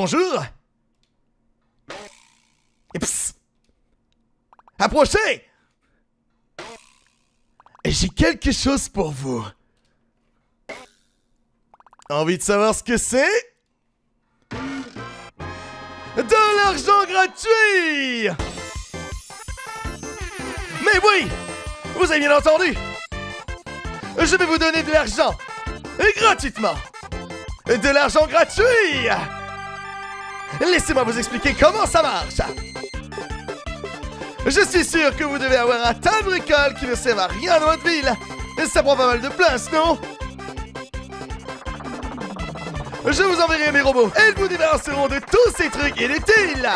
Bonjour. Et psst. Approchez. J'ai quelque chose pour vous. Envie de savoir ce que c'est? De l'argent gratuit! Mais oui! Vous avez bien entendu! Je vais vous donner de l'argent! Et gratuitement! De l'argent gratuit! Laissez-moi vous expliquer comment ça marche! Je suis sûr que vous devez avoir un tas de bricoles qui ne servent à rien dans votre ville! Ça prend pas mal de place, non? Je vous enverrai mes robots et ils vous débarrasseront de tous ces trucs inutiles.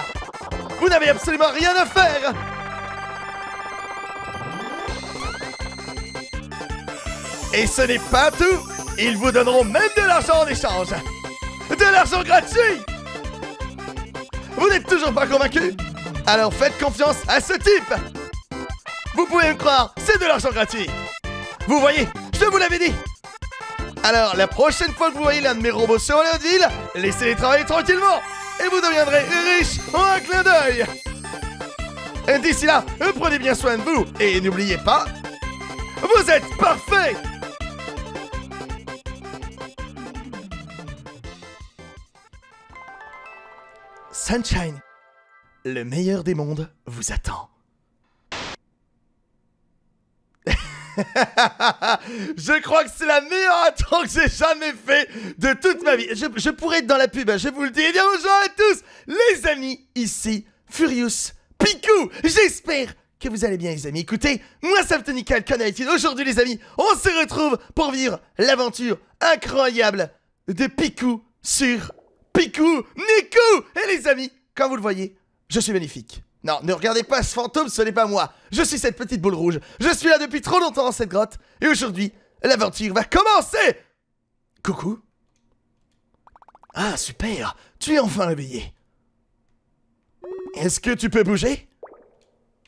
Vous n'avez absolument rien à faire. Et ce n'est pas tout. Ils vous donneront même de l'argent en échange. De l'argent gratuit. Vous n'êtes toujours pas convaincu? Alors faites confiance à ce type. Vous pouvez me croire, c'est de l'argent gratuit. Vous voyez, je vous l'avais dit. Alors, la prochaine fois que vous voyez l'un de mes robots sur la ville, laissez-les travailler tranquillement et vous deviendrez riche en un clin d'œil. D'ici là, prenez bien soin de vous et n'oubliez pas, vous êtes parfait. Sunshine, le meilleur des mondes vous attend. Je crois que c'est la meilleure intro que j'ai jamais fait de toute ma vie. Je pourrais être dans la pub, je vous le dis. Et bien bonjour à tous les amis, ici Furious Piku. J'espère que vous allez bien les amis. Écoutez, moi c'est Anthony. Aujourd'hui les amis, on se retrouve pour vivre l'aventure incroyable de Piku sur Pikuniku. Et les amis, comme vous le voyez, je suis magnifique. Non, ne regardez pas ce fantôme, ce n'est pas moi. Je suis cette petite boule rouge. Je suis là depuis trop longtemps dans cette grotte. Et aujourd'hui, l'aventure va commencer. Coucou. Ah, super. Tu es enfin réveillé. Est-ce que tu peux bouger?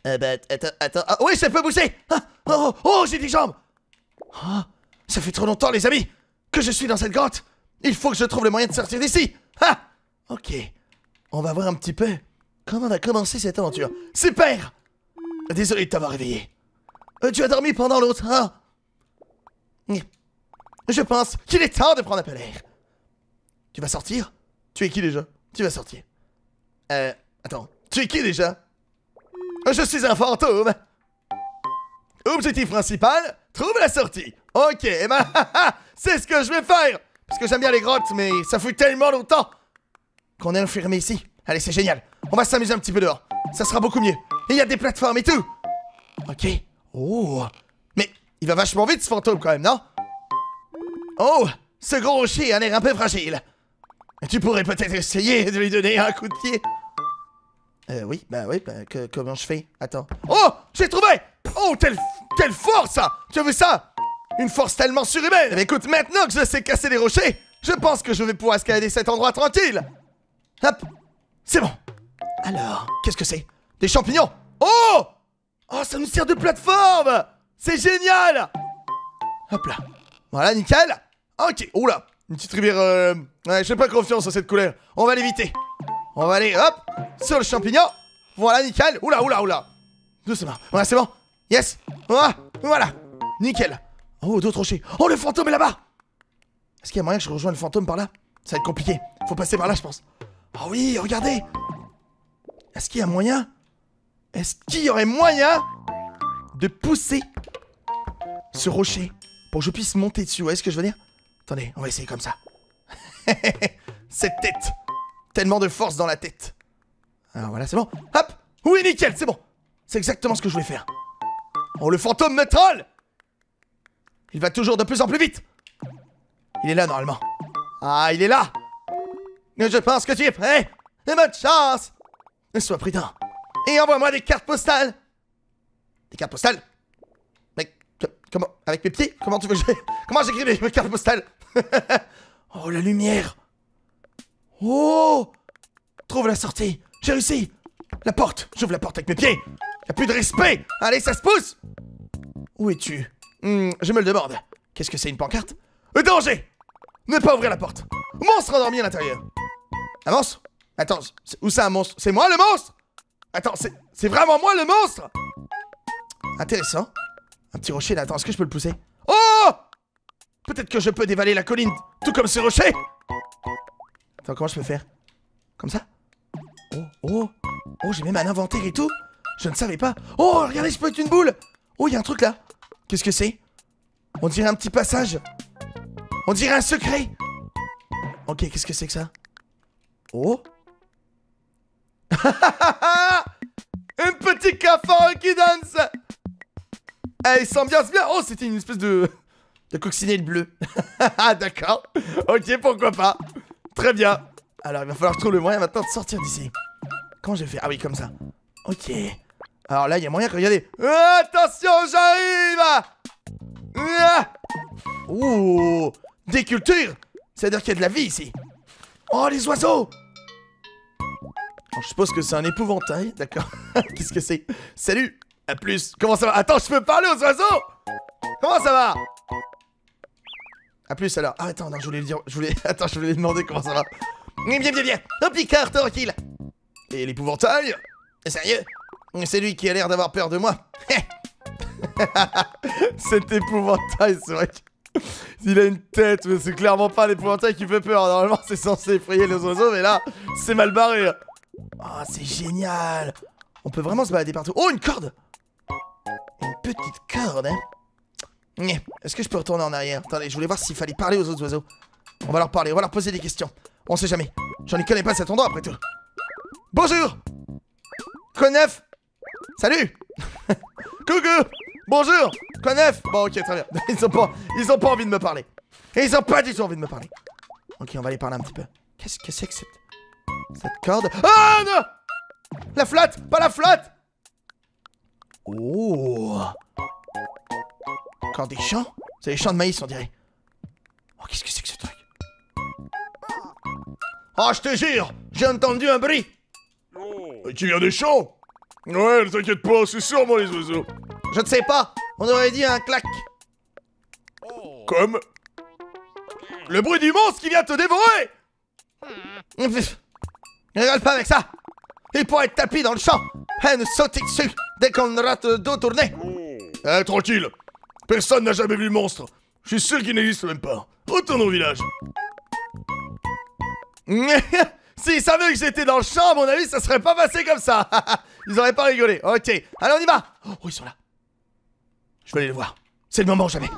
Attends. Ah, oui, je peux bouger. Ah, oh, j'ai des jambes. Ah, ça fait trop longtemps, les amis, que je suis dans cette grotte. Il faut que je trouve le moyen de sortir d'ici. Ah, ok. On va voir un petit peu. Comment on a commencé cette aventure? Super! Désolé de t'avoir réveillé. Tu as dormi pendant l'autre. Ah. Je pense qu'il est temps de prendre un peu l'air. Tu vas sortir? Tu es qui déjà? Tu vas sortir. Attends. Tu es qui déjà? Je suis un fantôme. Objectif principal, trouve la sortie. Ok, eh ben, c'est ce que je vais faire. Parce que j'aime bien les grottes, mais ça fait tellement longtemps qu'on est enfermé ici. Allez, c'est génial. On va s'amuser un petit peu dehors. Ça sera beaucoup mieux. Et il y a des plateformes et tout. Ok. Oh. Mais il va vachement vite ce fantôme quand même, non? Oh. Ce gros rocher a l'air un peu fragile. Tu pourrais peut-être essayer de lui donner un coup de pied. Comment je fais? Attends. Oh. J'ai trouvé. Oh, quelle force. Tu as vu ça? Une force tellement surhumaine. Mais écoute, maintenant que je sais casser les rochers, je pense que je vais pouvoir escalader cet endroit tranquille. Hop. C'est bon. Alors, qu'est-ce que c'est? Des champignons! Oh! Oh, ça nous sert de plateforme! C'est génial! Hop là. Voilà, nickel. Ok. Oh là. Une petite rivière... Ouais, j'ai pas confiance en cette couleur. On va l'éviter. On va aller, hop, sur le champignon. Voilà, nickel. Oula. Doucement. Voilà, c'est bon. Yes. Voilà. Nickel. Oh, d'autres rochers. Oh, le fantôme est là-bas. Est-ce qu'il y a moyen que je rejoigne le fantôme par là? Ça va être compliqué. Faut passer par là, je pense. Ah oui, regardez. Est-ce qu'il y a moyen? Est-ce qu'il y aurait moyen de pousser ce rocher pour que je puisse monter dessus? Vous voyez ce que je veux dire? Attendez, on va essayer comme ça. Cette tête. Tellement de force dans la tête. Alors voilà, c'est bon. Hop. Oui, nickel, c'est bon. C'est exactement ce que je voulais faire. Oh, le fantôme me troll. Il va toujours de plus en plus vite. Il est là, normalement. Ah, il est là. Je pense que tu es prêt. Et bonne chance. Sois prudent. Et envoie-moi des cartes postales. Des cartes postales? Mec, comment? Avec mes pieds? Comment tu veux que je... Comment j'écris mes cartes postales? Oh, la lumière. Oh. Trouve la sortie. J'ai réussi. La porte. J'ouvre la porte avec mes pieds. Y'a plus de respect. Allez, ça se pousse. Où es-tu? Je me le demande. Qu'est-ce que c'est, une pancarte? Danger. Ne pas ouvrir la porte. Monstre endormi à l'intérieur. Un monstre? Attends, où c'est un monstre? C'est moi le monstre? Attends, c'est vraiment moi le monstre? Intéressant. Un petit rocher là, attends, est-ce que je peux le pousser? Oh! Peut-être que je peux dévaler la colline, tout comme ce rocher! Attends, comment je peux faire? Comme ça? Oh, oh, oh, j'ai même un inventaire et tout! Je ne savais pas! Oh, regardez, je peux être une boule! Oh, il y a un truc là! Qu'est-ce que c'est? On dirait un petit passage! On dirait un secret! Ok, qu'est-ce que c'est que ça? Oh! Un petit cafard qui danse! Eh, il s'ambiance bien! Oh, c'était une espèce de... coccinelle bleue. D'accord. Ok, pourquoi pas. Très bien. Alors, il va falloir trouver le moyen maintenant de sortir d'ici. Comment je vais faire? Ah oui, comme ça. Ok. Alors là, il y a moyen que... Regardez. Attention, j'arrive! Ouh! Des cultures! C'est-à-dire qu'il y a de la vie ici. Oh, les oiseaux! Alors, je suppose que c'est un épouvantail. D'accord. Qu'est-ce que c'est? Salut! À plus. Comment ça va? Attends, je peux parler aux oiseaux? Comment ça va? A plus alors. Ah, attends, non, je voulais lui dire. Attends, je voulais lui demander comment ça va. Bien, bien, bien. Un picard, tranquille. Et l'épouvantail? Sérieux? C'est lui qui a l'air d'avoir peur de moi. Cet épouvantail, c'est vrai que... Il a une tête, mais c'est clairement pas l'épouvantail qui fait peur. Normalement, c'est censé effrayer les oiseaux, mais là, c'est mal barré. Oh, c'est génial. On peut vraiment se balader partout. Oh, une corde! Une petite corde, hein. Est-ce que je peux retourner en arrière? Attendez, je voulais voir s'il fallait parler aux autres oiseaux. On va leur parler, on va leur poser des questions. On sait jamais. J'en ai connais pas cet endroit après tout. Bonjour! Conneuf! Salut! Coucou! Bonjour! Conneuf! Bon, ok, très bien. Ils ont pas envie de me parler. Et ils ont pas du tout envie de me parler. Ok, on va aller parler un petit peu. Qu'est-ce que c'est que cette corde? Ah non! La flotte! Pas la flotte! Oh! Encore des champs? C'est des champs de maïs, on dirait. Oh, qu'est-ce que c'est que ce truc? Oh, je te jure, j'ai entendu un bruit. Qui vient des champs? Ouais, ne t'inquiète pas, c'est sûrement les oiseaux. Je ne sais pas, on aurait dit un claque. Comme? Le bruit du monstre qui vient te dévorer! Ne rigole pas avec ça! Il pourrait être tapis dans le champ! Et nous sauter dessus dès qu'on rate le dos tourné! Eh, tranquille! Personne n'a jamais vu le monstre. Je suis sûr qu'il n'existe même pas. Retourne au village. S'ils savaient que j'étais dans le champ, à mon avis, ça serait pas passé comme ça. Ils auraient pas rigolé. Ok. Allez, on y va. Oh, ils sont là. Je vais aller les voir. C'est le moment jamais.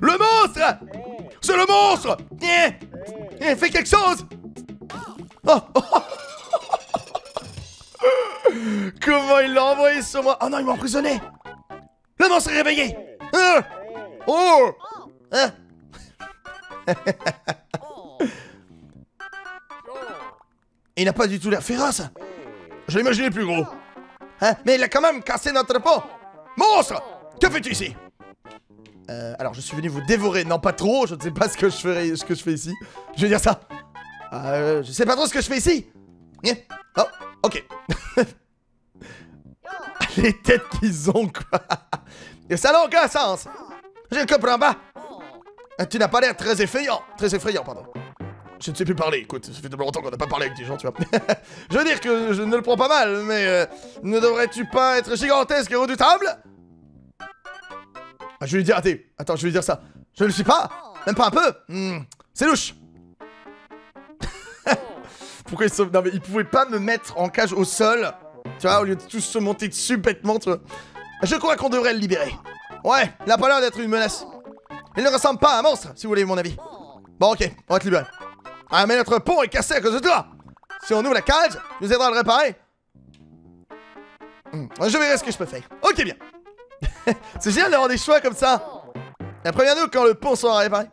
Le monstre! C'est le monstre! Fais quelque chose! Oh, oh. Comment il l'a envoyé sur moi? Oh non, il m'a emprisonné. Le monstre est réveillé. Ah oh ah. Il n'a pas du tout l'air féroce. Je l'imaginais plus gros. Hein? Mais il a quand même cassé notre pot. Monstre! Que fais-tu ici? Alors je suis venu vous dévorer. Non pas trop, je ne sais pas ce que je fais ici. Je vais dire ça. Je sais pas trop ce que je fais ici. Oh, ok. Les têtes qu'ils ont quoi. Et ça n'a aucun sens! Je ne comprends pas! Tu n'as pas l'air très effrayant! Très effrayant, pardon. Je ne sais plus parler, écoute, ça fait de longtemps qu'on n'a pas parlé avec des gens, tu vois. Je veux dire que je ne le prends pas mal, mais... ne devrais-tu pas être gigantesque et redoutable? Ah, je vais lui dire, attends, je vais lui dire ça. Je ne le suis pas! Même pas un peu! C'est louche! Pourquoi ils se... Non mais ils pouvaient pas me mettre en cage au sol, tu vois, au lieu de tous se monter dessus bêtement, tu vois. Je crois qu'on devrait le libérer. Ouais, il a pas l'air d'être une menace. Il ne ressemble pas à un monstre, si vous voulez mon avis. Bon, ok, on va te libérer. Ah, mais notre pont est cassé à cause de toi. Si on ouvre la cage, nous aiderons à le réparer. Je verrai ce que je peux faire. Ok, bien. C'est génial d'avoir des choix comme ça. Préviens-nous quand le pont sera réparé.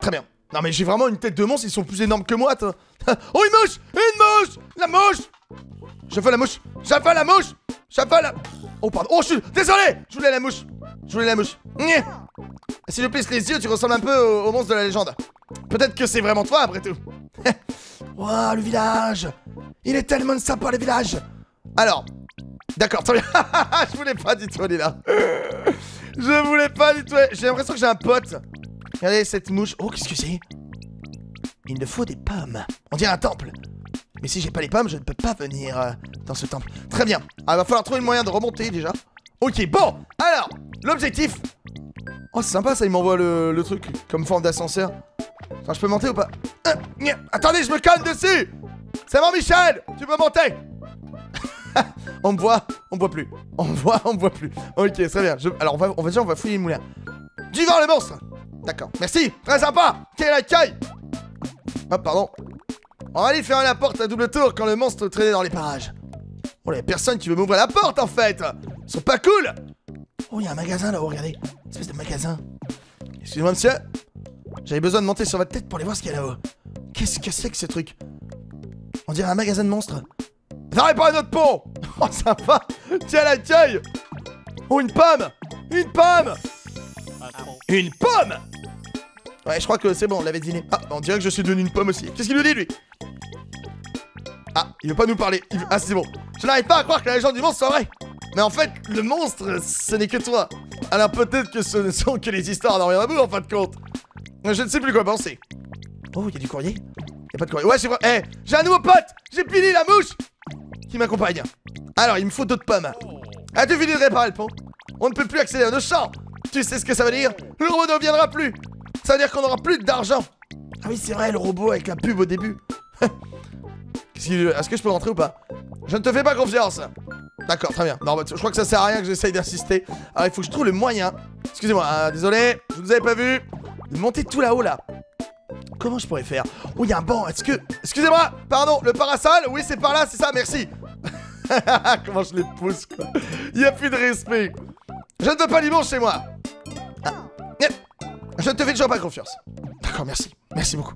Très bien. Non, mais j'ai vraiment une tête de monstre, ils sont plus énormes que moi, toi. Oh, une mouche! Une mouche! La mouche! Je veux la mouche! Je veux la mouche! Je veux la... Oh pardon, oh je suis... Désolé! Je voulais la mouche. Je voulais la mouche. Si je plisse les yeux, tu ressembles un peu au monstre de la légende. Peut-être que c'est vraiment toi après tout. Waouh, le village. Il est tellement sympa le village. Alors, d'accord, très bien. Je voulais pas du tout aller là. Je voulais pas du tout aller... J'ai l'impression que j'ai un pote. Regardez cette mouche. Oh, qu'est-ce que c'est? Il me faut des pommes. On dirait un temple. Mais si j'ai pas les pommes, je ne peux pas venir dans ce temple. Très bien. Ah, il va falloir trouver le moyen de remonter déjà. Ok, bon. Alors, l'objectif. Oh, c'est sympa ça, il m'envoie le truc comme forme d'ascenseur. Attends, je peux monter ou pas? Attendez, je me cogne dessus. C'est bon, Michel, tu peux monter. On me voit plus. Ok, très bien. Alors, on va fouiller le moulin. Du vent, le monstre. D'accord, merci. Très sympa. Quel accueil. Ah, pardon. On va aller faire la porte à double tour quand le monstre traînait dans les parages. Oh, y'a personne qui veut m'ouvrir la porte en fait. Ils sont pas cool. Oh, y'a un magasin là-haut, regardez. Espèce de magasin. Excusez-moi, monsieur. J'avais besoin de monter sur votre tête pour aller voir ce qu'il y a là-haut. Qu'est-ce que c'est que ce truc? On dirait un magasin de monstres. N'arrêtez pas à notre pont. Oh, sympa. Tiens, l'accueil. Oh, une pomme. Une pomme. Une pomme. Ouais, je crois que c'est bon, on l'avait deviné. Ah, on dirait que je suis devenu une pomme aussi. Qu'est-ce qu'il nous dit, lui? Ah, il veut pas nous parler. Ah, c'est bon. Je n'arrive pas à croire que la légende du monstre soit vraie. Mais en fait, le monstre, ce n'est que toi. Alors peut-être que ce ne sont que les histoires d'Henri Rabou, en fin de compte. Je ne sais plus quoi penser. Oh, il y a du courrier? Il y a pas de courrier. Ouais, c'est vrai. Eh, j'ai un nouveau pote. J'ai Billy, la mouche, qui m'accompagne. Alors, il me faut d'autres pommes. As-tu fini de réparer le pont? On ne peut plus accéder à nos champs. Tu sais ce que ça veut dire? Le robot ne reviendra plus. Ça veut dire qu'on n'aura plus d'argent. Ah oui, c'est vrai, le robot avec la pub au début. Est-ce que je peux rentrer ou pas? Je ne te fais pas confiance. D'accord, très bien. Non, bah, je crois que ça sert à rien que j'essaye d'insister. Alors, il faut que je trouve le moyen. Excusez-moi, désolé, je vous avais pas vu. De monter tout là-haut, là. Comment je pourrais faire? Oh, il y a un banc. Est-ce que... Excusez-moi, pardon, le parasol? Oui, c'est par là, c'est ça, merci. Comment je les pousse, quoi. Il n'y a plus de respect. Je ne veux pas l'immense chez moi. Ah. Je ne te fais toujours pas confiance. D'accord, merci. Merci beaucoup.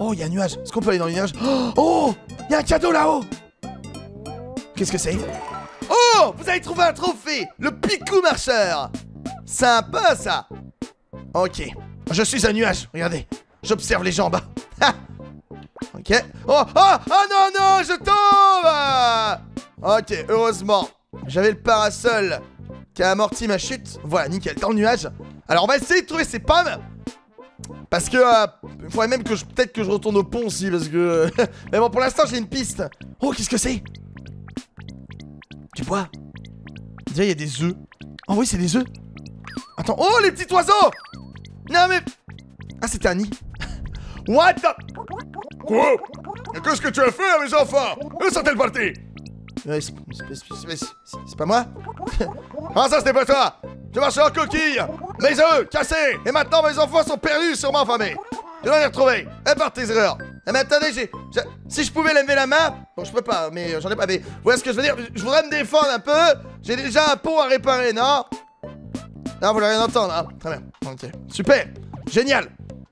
Oh, il y a un nuage. Est-ce qu'on peut aller dans le nuage? Oh, il y a un cadeau là-haut. Qu'est-ce que c'est? Oh, vous avez trouvé un trophée. Le Piku marcheur. Sympa, ça. Ok. Je suis un nuage. Regardez. J'observe les gens en bas. Ok. Oh, oh, oh, non, non, je tombe. Ok, heureusement. J'avais le parasol qui a amorti ma chute. Voilà, nickel. Dans le nuage. Alors on va essayer de trouver ces pommes. Parce que il faudrait même que je... Peut-être que je retourne au pont aussi. Parce que... Mais bon, pour l'instant j'ai une piste. Oh, qu'est-ce que c'est? Tu vois? Déjà il y a des œufs. Oh oui, c'est des œufs. Attends. Oh, les petits oiseaux. Non mais... Ah, c'était un nid. What the... Quoi? Qu'est-ce que tu as fait à mes enfants? Où sont-elles parties? C'est pas moi. Ah, ça c'était pas toi. Je marchais en coquille. Mes œufs cassés. Et maintenant mes enfants sont perdus, sûrement affamés. Je dois les retrouver. Et par tes erreurs. Et mais attendez, si je pouvais lever la main... Bon, je peux pas, mais j'en ai pas. Mais vous voyez ce que je veux dire? Je voudrais me défendre un peu. J'ai déjà un pot à réparer, non? Non, vous voulez rien entendre, hein? Très bien. Ok. Super. Génial.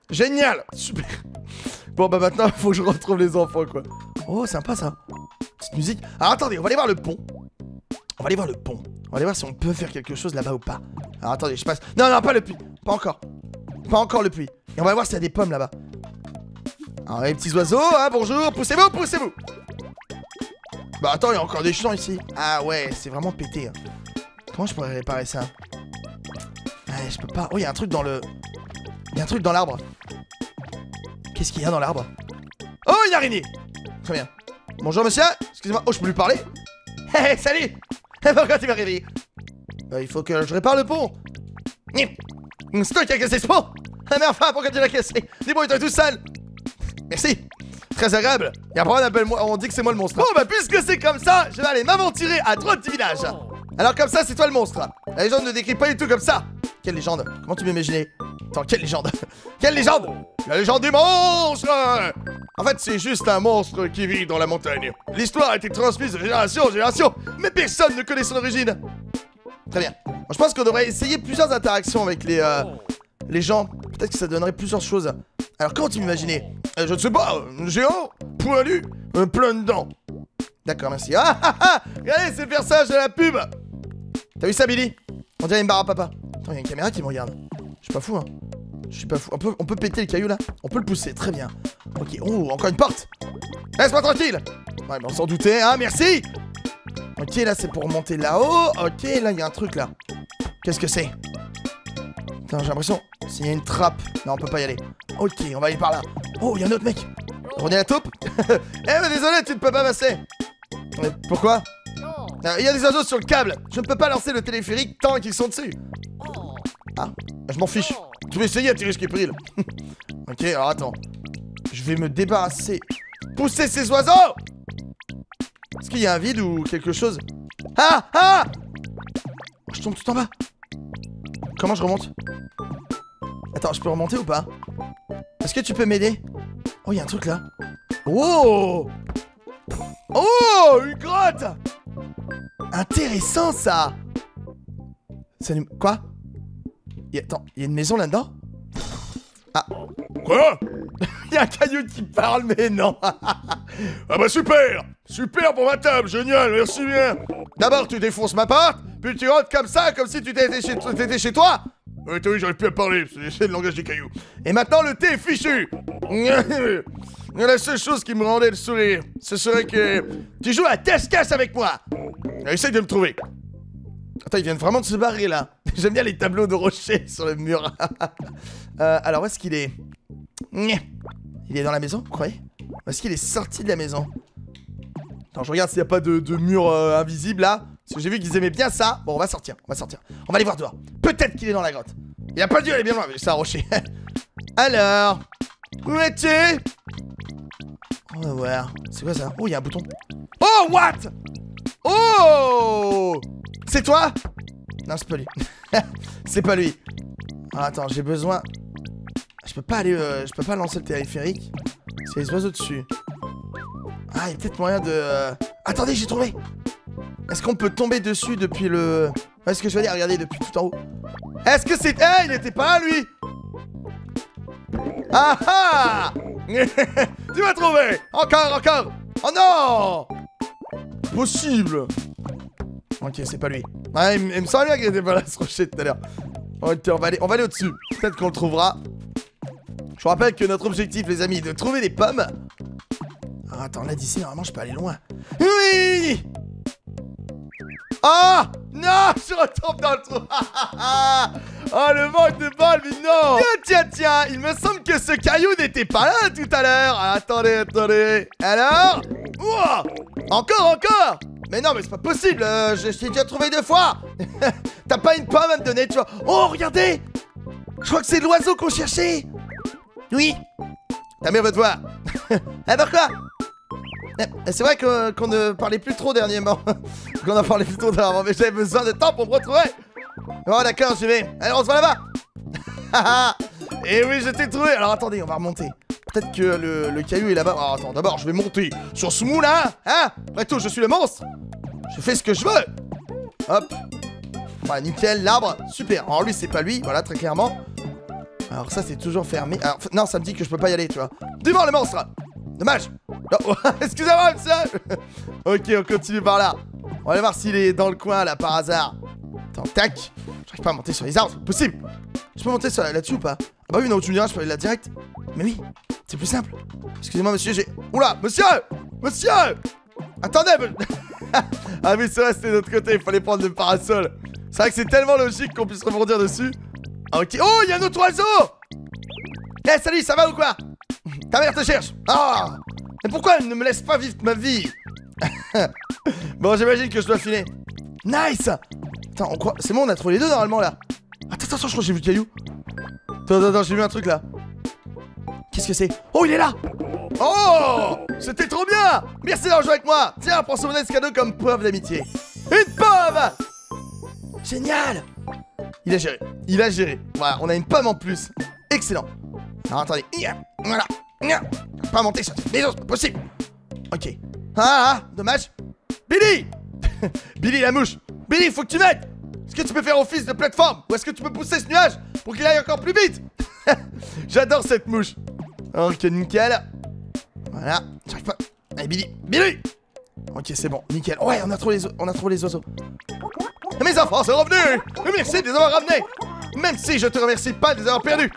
Génial. Super. Bon, bah maintenant, il faut que je retrouve les enfants, quoi. Oh, sympa, ça. Petite musique. Alors, attendez, on va aller voir le pont. On va aller voir le pont. On va aller voir si on peut faire quelque chose là-bas ou pas. Alors, attendez, je passe... Non, non, pas le puits. Pas encore. Pas encore le puits. Et on va voir s'il y a des pommes là-bas. Alors, les petits oiseaux, hein, bonjour. Poussez-vous, poussez-vous. Bah, attends, il y a encore des champs ici. Ah ouais, c'est vraiment pété, hein. Comment je pourrais réparer ça? Ouais, je peux pas... Oh, il y a un truc dans le... Il y a un truc dans l'arbre. Qu'est-ce qu'il y a dans l'arbre? Oh, une araignée. Très bien. Bonjour, monsieur. Excusez-moi. Oh, je peux lui parler? Hé, hey, salut. Pourquoi tu m'as réveillé? Il faut que je répare le pont. C'est toi qui as cassé ce pont? Mais enfin, pourquoi tu l'as cassé? Dis-moi, toi tout seul. Merci. Très agréable. Et après, on appelle moi, on dit que c'est moi le monstre. Bon, bah, puisque c'est comme ça, je vais aller m'aventurer à droite du village. Alors, comme ça, c'est toi le monstre. La légende ne décrit pas du tout comme ça. Quelle légende? Comment tu m'imaginais? Attends, quelle légende? Quelle légende? La légende des monstres! En fait, c'est juste un monstre qui vit dans la montagne. L'histoire a été transmise de génération en génération, mais personne ne connaît son origine. Très bien. Bon, je pense qu'on devrait essayer plusieurs interactions avec les gens. Peut-être que ça donnerait plusieurs choses. Alors, comment tu m'imaginais? Je ne sais pas. Géant, poilu, plein de dents. D'accord, merci. Ah ah ah! Regardez, c'est le personnage de la pub! T'as vu ça, Billy? On dirait une barre à papa. Attends, il y a une caméra qui me regarde. Je suis pas fou, hein. Je suis pas fou. On peut péter le caillou là? On peut le pousser, très bien. Ok, oh, encore une porte. Laisse-moi tranquille. Ouais, mais on s'en doutait, hein, merci. Ok, là c'est pour monter là-haut. Ok, là il y a un truc là. Qu'est-ce que c'est? Putain, j'ai l'impression. S'il y a une trappe. Non, on peut pas y aller. Ok, on va aller par là. Oh, il y a un autre mec. On est à la taupe. Eh mais désolé, tu ne peux pas passer. Pourquoi? Il y a des oiseaux sur le câble. Je ne peux pas lancer le téléphérique tant qu'ils sont dessus. Ah, je m'en fiche. Je vais essayer à tirer ce qui est pris là. Ok, alors attends. Je vais me débarrasser. Poussez ces oiseaux! Est-ce qu'il y a un vide ou quelque chose? Ah! Ah! Je tombe tout en bas. Comment je remonte? Attends, je peux remonter ou pas? Est-ce que tu peux m'aider? Oh, il y a un truc là. Wow! Oh! Une grotte! Intéressant ça! Quoi? Attends, il y a une maison là-dedans? Ah. Quoi? Il y a un caillou qui parle, mais non. Ah bah super! Super pour ma table, génial, merci bien. D'abord tu défonces ma porte, puis tu rentres comme ça, comme si tu étais chez toi. Oui, t'as vu, j'arrive plus à parler, c'est le langage des cailloux. Et maintenant le thé est fichu. La seule chose qui me rendait le sourire, ce serait que tu joues à casse-casse avec moi. Essaye de me trouver. Attends, ils viennent vraiment de se barrer là. J'aime bien les tableaux de rochers sur le mur. Alors où est-ce qu'il est? Il est dans la maison, vous croyez? Où est-ce qu'il est sorti de la maison? Attends, je regarde s'il n'y a pas de mur invisible là. Parce que j'ai vu qu'ils aimaient bien ça. Bon, on va sortir, on va sortir. On va aller voir dehors. Peut-être qu'il est dans la grotte. Il a pas dû aller bien loin, mais c'est un rocher. Alors, où es-tu? On va voir. C'est quoi ça? Oh, il y a un bouton. Oh, what? Oh! C'est toi? Non, c'est pas lui. C'est pas lui. Ah, attends, j'ai besoin... Je peux pas aller... je peux pas lancer le téléphérique. C'est les oiseaux dessus. Ah, il y a peut-être moyen de... Attendez, j'ai trouvé. Est-ce qu'on peut tomber dessus depuis le... Ouais, ce que je veux dire, regardez, depuis tout en haut. Est-ce que c'est... Eh, il était pas là, lui. Ah ah. Tu m'as trouvé. Encore, encore. Oh non. Possible. Ok, c'est pas lui. Ah, il me semble bien qu'il était pas là, ce rocher tout à l'heure. Ok, on va aller au-dessus. Peut-être qu'on le trouvera. Je vous rappelle que notre objectif, les amis, est de trouver des pommes. Ah, attends, là d'ici, normalement, je peux aller loin. Oui! Ah! Non! Je retombe dans le trou! Oh, le manque de bol, mais non! Tiens! Il me semble que ce caillou n'était pas là tout à l'heure. Attendez. Alors? Ouah! Encore! Mais non, mais c'est pas possible. Je t'ai déjà trouvé deux fois. T'as pas une pomme à me donner, tu vois? Oh, regardez! Je crois que c'est l'oiseau qu'on cherchait. Oui. Ta mère veut te voir. Alors quoi? C'est vrai qu'on ne parlait plus trop dernièrement. Qu'on en parlait plus trop dernièrement, mais j'avais besoin de temps pour me retrouver. Oh d'accord, j'y vais. Alors on se voit là-bas. Et oui, je t'ai trouvé. Alors attendez, on va remonter. Peut-être que le caillou est là-bas. Alors attends, d'abord je vais monter sur ce mou là. Hein? Après tout, je suis le monstre. Je fais ce que je veux. Hop. Voilà, nickel, l'arbre. Super. Alors lui, c'est pas lui. Voilà, très clairement. Alors ça, c'est toujours fermé. Alors, non, ça me dit que je peux pas y aller, tu vois. Devant le monstre. Dommage. Oh, excusez-moi, monsieur. Ok, on continue par là. On va voir s'il est dans le coin, là, par hasard. Attends, tac. J'arrive pas à monter sur les arbres, c'est possible. Je peux monter là-dessus ou pas? Ah bah oui, non, tu me diras, je peux aller là direct. Mais oui, c'est plus simple. Excusez-moi, monsieur, j'ai... Oula, monsieur. Attendez, ah oui, c'est vrai, c'était de l'autre côté, il fallait prendre le parasol. C'est vrai que c'est tellement logique qu'on puisse rebondir dessus. Ok. Oh, il y a un autre oiseau. Eh, hey, salut, ça va ou quoi? Ta mère te cherche. Ah, oh. Mais pourquoi elle ne me laisse pas vivre ma vie? Bon, j'imagine que je dois filer. Nice. Attends, on croit... C'est bon, on a trouvé les deux normalement là. Attends, je crois que j'ai vu le caillou. Attends, j'ai vu un truc là. Qu'est-ce que c'est? Oh, il est là. Oh, c'était trop bien. Merci d'avoir joué avec moi. Tiens, prends ce monnaie de cadeau comme preuve d'amitié. Une pomme. Génial. Il a géré. Voilà, on a une pomme en plus. Excellent. Alors attendez. Voilà. Pas monter sur les autres, c'est pas possible. Ok. Ah, dommage. Billy. Billy la mouche. Billy, faut que tu m'aides. Est-ce que tu peux faire office de plateforme? Ou est-ce que tu peux pousser ce nuage pour qu'il aille encore plus vite? J'adore cette mouche. Ok, nickel. Voilà. J'arrive pas. Allez, Billy. Ok, c'est bon. Nickel. Ouais, on a trouvé les oiseaux. Mes enfants sont revenus! Merci de les avoir ramenés! Même si je te remercie pas de les avoir perdus!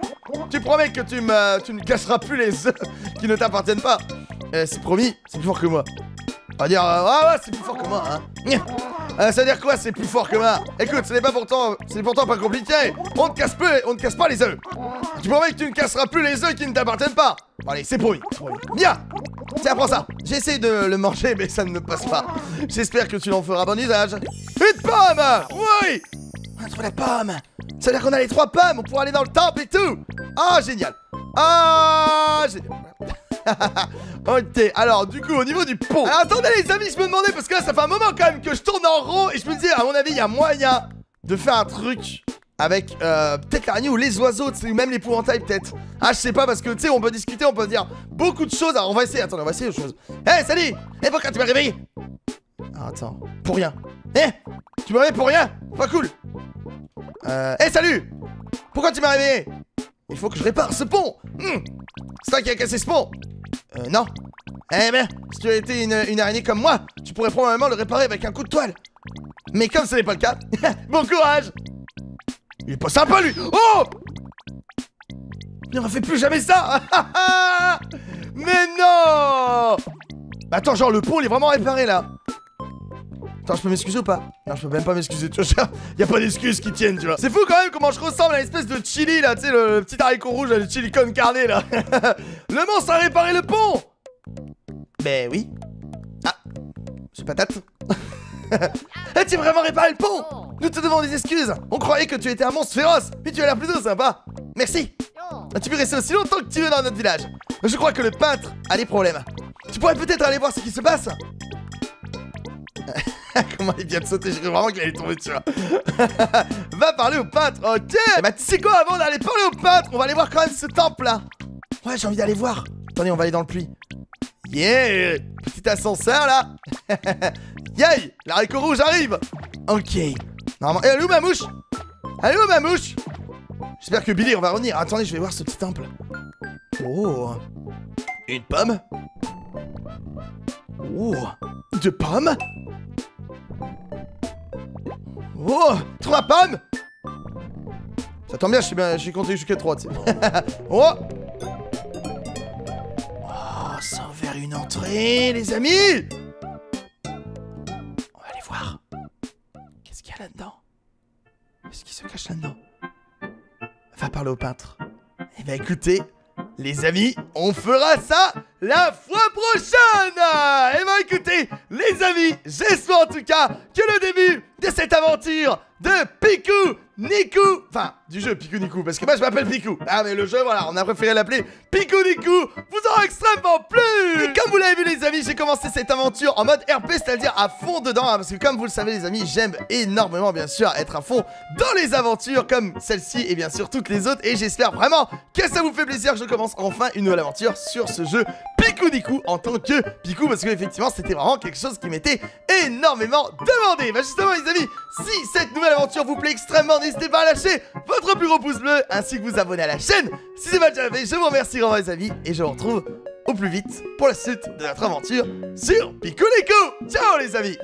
Tu promets que tu ne casseras plus les œufs qui ne t'appartiennent pas! C'est promis, c'est plus fort que moi. On va dire, ah ouais, c'est plus fort que moi, hein! Ça veut dire quoi, c'est plus fort que moi? Écoute, ce n'est pas pourtant, c'est pourtant pas compliqué. On ne casse pas les œufs. Tu promets que tu ne casseras plus les œufs qui ne t'appartiennent pas. Allez, c'est pour lui. Bien. Tiens, prends ça. J'essaie de le manger, mais ça ne me passe pas. J'espère que tu l'en feras bon usage. Une pomme. Oui. On a trouvé la pomme. Ça veut dire qu'on a les 3 pommes. On pourra aller dans le temple et tout. Ah, génial. Ah, génial. Ok, alors du coup au niveau du pot. Alors, attendez les amis, je me demandais parce que là ça fait un moment quand même que je tourne en rond. Et je me disais à mon avis il y a moyen de faire un truc avec peut-être l'araignée ou les oiseaux, ou même l'épouvantail peut-être. Ah je sais pas parce que tu sais on peut discuter, on peut dire beaucoup de choses. Alors on va essayer, attendez on va essayer autre chose. Eh hey, salut. Eh pourquoi tu m'as réveillé? Ah, attends, pour rien. Eh tu m'as réveillé pour rien. Pas cool. Eh hey, salut. Pourquoi tu m'as réveillé? Il faut que je répare ce pont. C'est toi qui as cassé ce pont. Non. Eh ben, si tu avais été une araignée comme moi, tu pourrais probablement le réparer avec un coup de toile. Mais comme ce n'est pas le cas, bon courage. Il est pas sympa lui. Oh, il ne refait plus jamais ça. Mais non. Attends, genre le pont il est vraiment réparé là. Attends, je peux m'excuser ou pas? Non, je peux même pas m'excuser, tu vois, y a pas d'excuses qui tiennent, tu vois. C'est fou quand même comment je ressemble à l'espèce de chili, là, tu sais, le petit haricot rouge, là, le chili con carne, là. Le monstre a réparé le pont. Ben oui. Ah, c'est patate. Et tu as vraiment réparé le pont? Nous te devons des excuses. On croyait que tu étais un monstre féroce, mais tu as l'air plutôt sympa. Merci. Tu peux rester aussi longtemps que tu veux dans notre village. Je crois que le peintre a des problèmes. Tu pourrais peut-être aller voir ce qui se passe. Comment il vient de sauter, j'ai cru vraiment qu'il allait tomber dessus. Va parler au peintre, ok. Et bah tu sais quoi, avant d'aller parler au peintre, on va aller voir quand même ce temple là. Ouais j'ai envie d'aller voir. Attendez on va aller dans le puits. Yeah, petit ascenseur là. Yay, l'haricot rouge arrive. Ok, normalement, elle est où ma mouche? Elle est où ma mouche? J'espère que Billy on va revenir, attendez je vais voir ce petit temple. Oh, une pomme. Oh, 2 pommes. Oh, 3 pommes. Ça tombe bien, je suis compté jusqu'à 3, tu sais. Oh, ça a ouvert une entrée, les amis. On va aller voir. Qu'est-ce qu'il y a là-dedans? Qu'est-ce qui se cache là-dedans? Va parler au peintre. Eh ben, écoutez, les amis, on fera ça la fois prochaine! Et bah écoutez, les amis, j'espère en tout cas que le début de cette aventure de Pikuniku, enfin, du jeu Pikuniku, parce que moi je m'appelle Piku. Ah mais le jeu, voilà, on a préféré l'appeler Pikuniku, vous aurez extrêmement plu! Et comme vous l'avez vu les amis, j'ai commencé cette aventure en mode RP, c'est-à-dire à fond dedans, hein, parce que comme vous le savez les amis, j'aime énormément bien sûr être à fond dans les aventures comme celle-ci et bien sûr toutes les autres, et j'espère vraiment que ça vous fait plaisir, je commence enfin une nouvelle aventure sur ce jeu Pikuniku en tant que Piku, parce que effectivement c'était vraiment quelque chose qui m'était énormément demandé. Bah justement les amis, si cette nouvelle aventure vous plaît extrêmement, n'hésitez pas à lâcher votre plus gros pouce bleu ainsi que vous abonner à la chaîne si c'est pas déjà fait. Je vous remercie vraiment les amis et je vous retrouve au plus vite pour la suite de notre aventure sur Pikuniku. Ciao les amis.